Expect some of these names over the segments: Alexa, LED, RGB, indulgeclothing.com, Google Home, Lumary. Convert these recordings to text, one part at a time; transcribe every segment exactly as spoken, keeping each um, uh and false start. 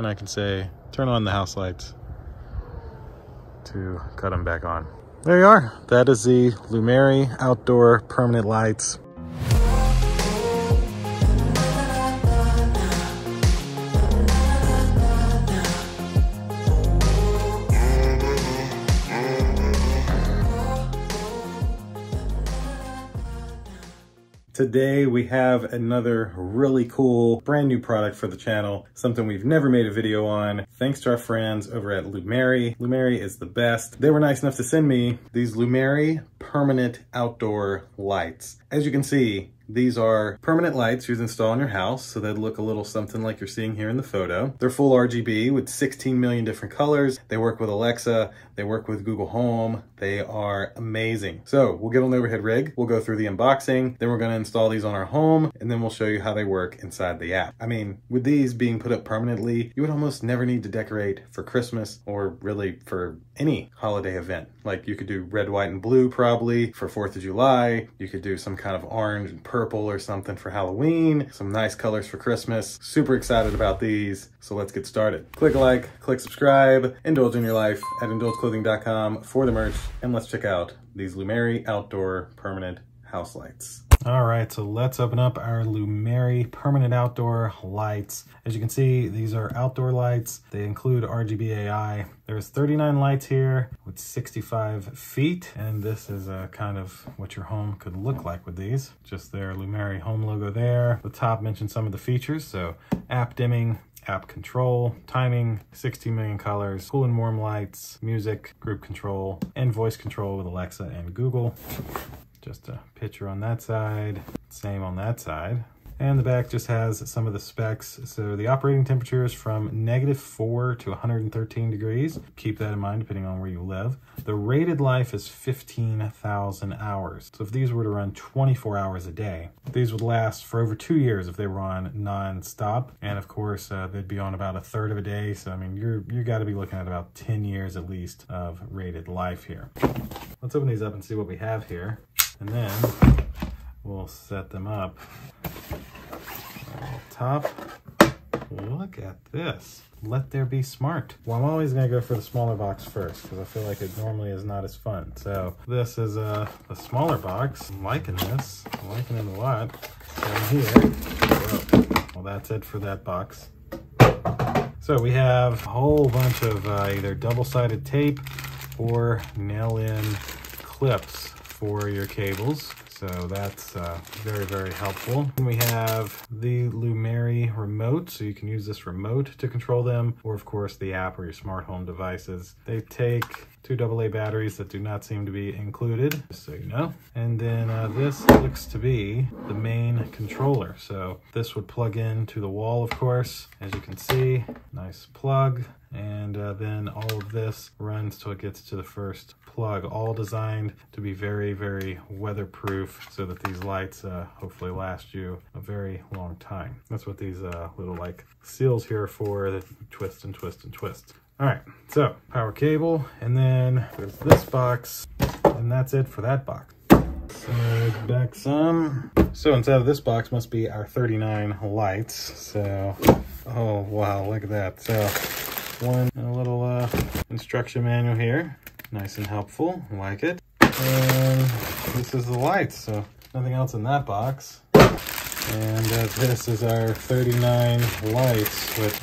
and I can say turn on the house lights to cut them back on. There you are. That is the Lumary outdoor permanent lights. Today we have another really cool brand new product for the channel, something we've never made a video on, thanks to our friends over at Lumary. Lumary is the best. They were nice enough to send me these Lumary permanent outdoor lights. As you can see, these are permanent lights you'd install in your house, so they'd look a little something like you're seeing here in the photo. They're full R G B with sixteen million different colors. They work with Alexa, they work with Google Home. They are amazing. So we'll get on the overhead rig, we'll go through the unboxing, then we're gonna install these on our home, and then we'll show you how they work inside the app. I mean, with these being put up permanently, you would almost never need to decorate for Christmas or really for any holiday event. Like you could do red, white, and blue probably for fourth of July. You could do some kind of orange and purple purple or something for Halloween, some nice colors for Christmas. Super excited about these, so let's get started. Click like, click subscribe, indulge in your life at indulge clothing dot com for the merch, and let's check out these Lumary outdoor permanent house lights. All right, so let's open up our Lumary permanent outdoor lights. As you can see, these are outdoor lights. They include R G B A I. There's thirty-nine lights here with sixty-five feet. And this is a kind of what your home could look like with these. Just their Lumary home logo there. The top mentions some of the features. So app dimming, app control, timing, sixteen million colors, cool and warm lights, music, group control, and voice control with Alexa and Google. Just a picture on that side, same on that side. And the back just has some of the specs. So the operating temperature is from negative four to one hundred thirteen degrees. Keep that in mind depending on where you live. The rated life is fifteen thousand hours. So if these were to run twenty-four hours a day, these would last for over two years if they were on non-stop. And of course, uh, they'd be on about a third of a day. So I mean, you're, you gotta be looking at about ten years at least of rated life here. Let's open these up and see what we have here. And then we'll set them up. Top. Look at this. Let there be smart. Well, I'm always gonna go for the smaller box first because I feel like it normally is not as fun. So this is a, a smaller box. I'm liking this. I'm liking it a lot. And here, well, that's it for that box. So we have a whole bunch of uh, either double-sided tape or nail-in clips for your cables. So that's uh, very, very helpful. And we have the Lumary remote. So you can use this remote to control them, or of course the app or your smart home devices. They take two double A batteries that do not seem to be included, just so you know. And then uh, this looks to be the main controller. So this would plug into the wall, of course, as you can see, nice plug. And uh, then all of this runs till it gets to the first plug, all designed to be very, very weatherproof so that these lights uh, hopefully last you a very long time. That's what these uh, little like seals here are for, that twist and twist and twist. All right, so power cable, and then there's this box, and that's it for that box. Slide back some. So inside of this box must be our thirty-nine lights. So, oh wow, look at that. So one, and a little uh, instruction manual here. Nice and helpful, like it. And this is the lights, so nothing else in that box. And uh, this is our thirty-nine lights, which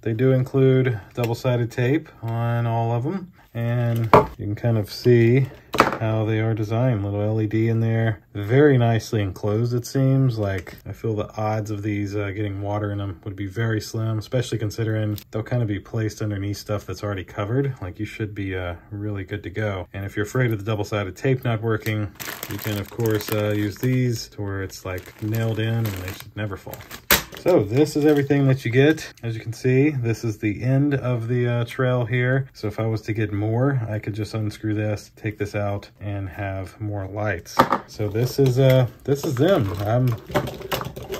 they do include double-sided tape on all of them. And you can kind of see how they are designed. Little L E D in there, very nicely enclosed it seems. Like I feel the odds of these uh, getting water in them would be very slim, especially considering they'll kind of be placed underneath stuff that's already covered. Like you should be uh, really good to go. And if you're afraid of the double-sided tape not working, you can of course uh, use these to where it's like nailed in and they should never fall. So this is everything that you get. As you can see, this is the end of the uh, trail here. So if I was to get more, I could just unscrew this, take this out, and have more lights. So this is uh, this is them. I'm,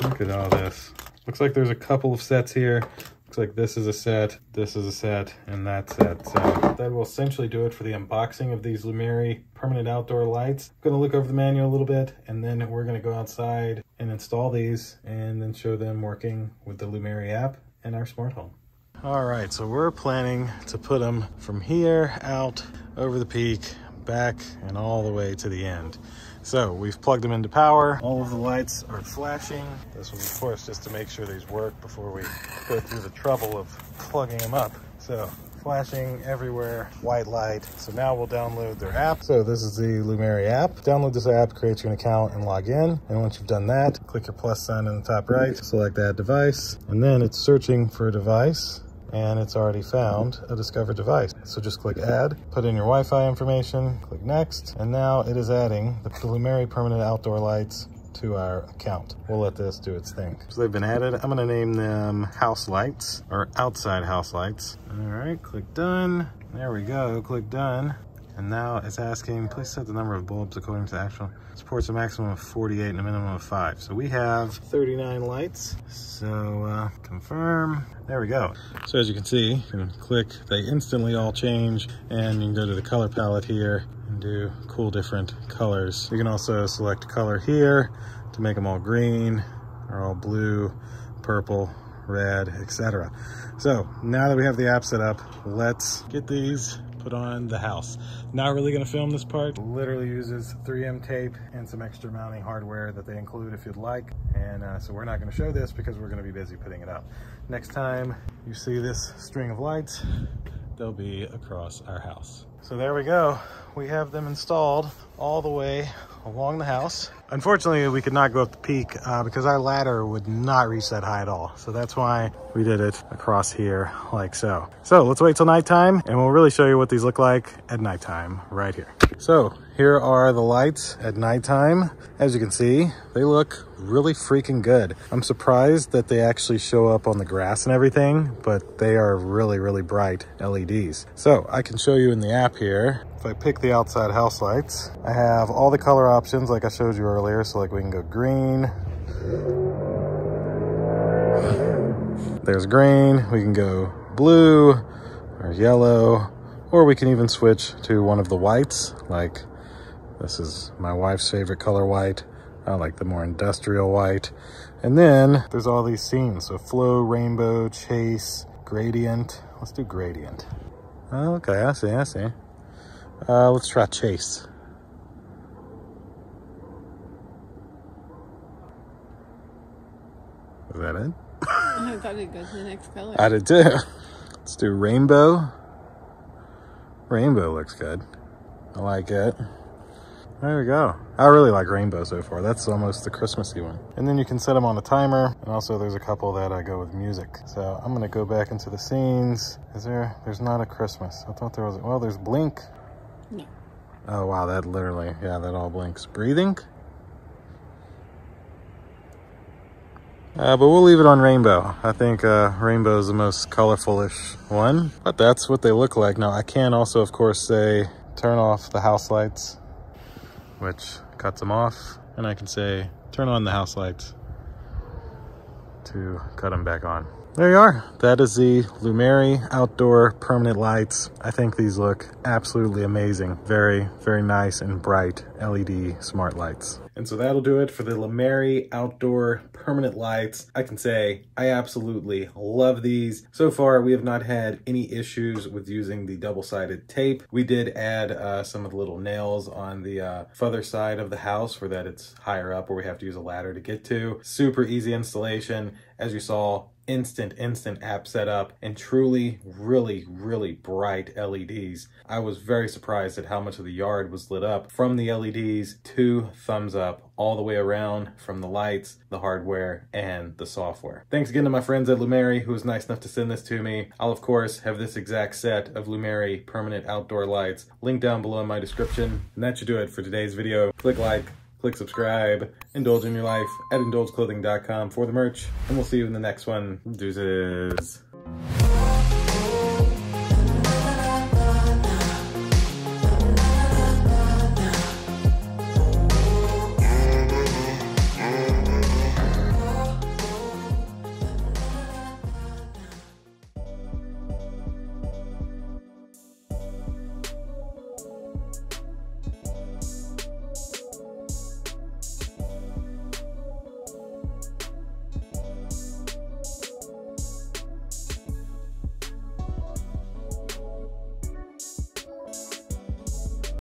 look at all this. Looks like there's a couple of sets here. Looks like this is a set, this is a set, and that set. So that will essentially do it for the unboxing of these Lumary permanent outdoor lights. I'm gonna look over the manual a little bit, and then we're gonna go outside and install these, and then show them working with the Lumary app and our smart home. All right, so we're planning to put them from here out over the peak, back, and all the way to the end. So we've plugged them into power. All of the lights are flashing. This was, of course, just to make sure these work before we go through the trouble of plugging them up. So flashing everywhere, white light. So now we'll download their app. So this is the Lumary app. Download this app, create you an account, and log in. And once you've done that, click your plus sign in the top right, select that device, and then it's searching for a device. And it's already found a discovered device. So just click add, put in your Wi-Fi information, click next, and now it is adding the Lumary permanent outdoor lights to our account. We'll let this do its thing. So they've been added. I'm gonna name them house lights or outside house lights. All right, click done. There we go, click done. And now it's asking, please set the number of bulbs according to the actual. Supports a maximum of forty-eight and a minimum of five. So we have thirty-nine lights. So uh, confirm, there we go. So as you can see, you can click, they instantly all change, and you can go to the color palette here and do cool different colors. You can also select color here to make them all green or all blue, purple, red, et cetera. So now that we have the app set up, let's get these put on the house. Not really gonna film this part. Literally uses three M tape and some extra mounting hardware that they include if you'd like. And uh, so we're not gonna show this because we're gonna be busy putting it up. Next time you see this string of lights, they'll be across our house. So there we go. We have them installed all the way along the house. Unfortunately, we could not go up the peak uh, because our ladder would not reach that high at all. So that's why we did it across here like so. So let's wait till nighttime and we'll really show you what these look like at nighttime right here. So here are the lights at nighttime. As you can see, they look really freaking good. I'm surprised that they actually show up on the grass and everything, but they are really, really bright L E Ds. So I can show you in the app here. If I pick the outside house lights, I have all the color options like I showed you earlier. So like we can go green. There's green. We can go blue or yellow, or we can even switch to one of the whites. Like this is my wife's favorite color, white. I like the more industrial white. And then there's all these scenes. So flow, rainbow, chase, gradient. Let's do gradient. Okay, I see, I see. Uh, let's try chase. Is that it? I thought it'd go to the next color. I did too. Let's do rainbow. Rainbow looks good. I like it. There we go. I really like rainbow so far. That's almost the Christmassy one. And then you can set them on a timer. And also there's a couple that I go with music. So I'm gonna go back into the scenes. Is there, there's not a Christmas. I thought there was, well, there's blink. No. Oh wow, that literally, yeah, that all blinks. Breathing? Uh, but we'll leave it on rainbow. I think uh, rainbow is the most colorful-ish one, but that's what they look like. Now I can also, of course, say, turn off the house lights, which cuts them off. And I can say, turn on the house lights to cut them back on. There you are. That is the Lumary outdoor permanent lights. I think these look absolutely amazing. Very, very nice and bright L E D smart lights. And so that'll do it for the Lumary outdoor permanent lights. I can say I absolutely love these. So far, we have not had any issues with using the double-sided tape. We did add uh, some of the little nails on the uh, further side of the house for that it's higher up where we have to use a ladder to get to. Super easy installation. As you saw, instant, instant app setup and truly, really, really bright L E Ds. I was very surprised at how much of the yard was lit up from the L E Ds. Two thumbs up all the way around from the lights, the hardware, and the software. Thanks again to my friends at Lumary who was nice enough to send this to me. I'll of course have this exact set of Lumary permanent outdoor lights linked down below in my description. And that should do it for today's video. Click like, click subscribe, indulge in your life at indulge clothing dot com for the merch, and we'll see you in the next one. Deuces.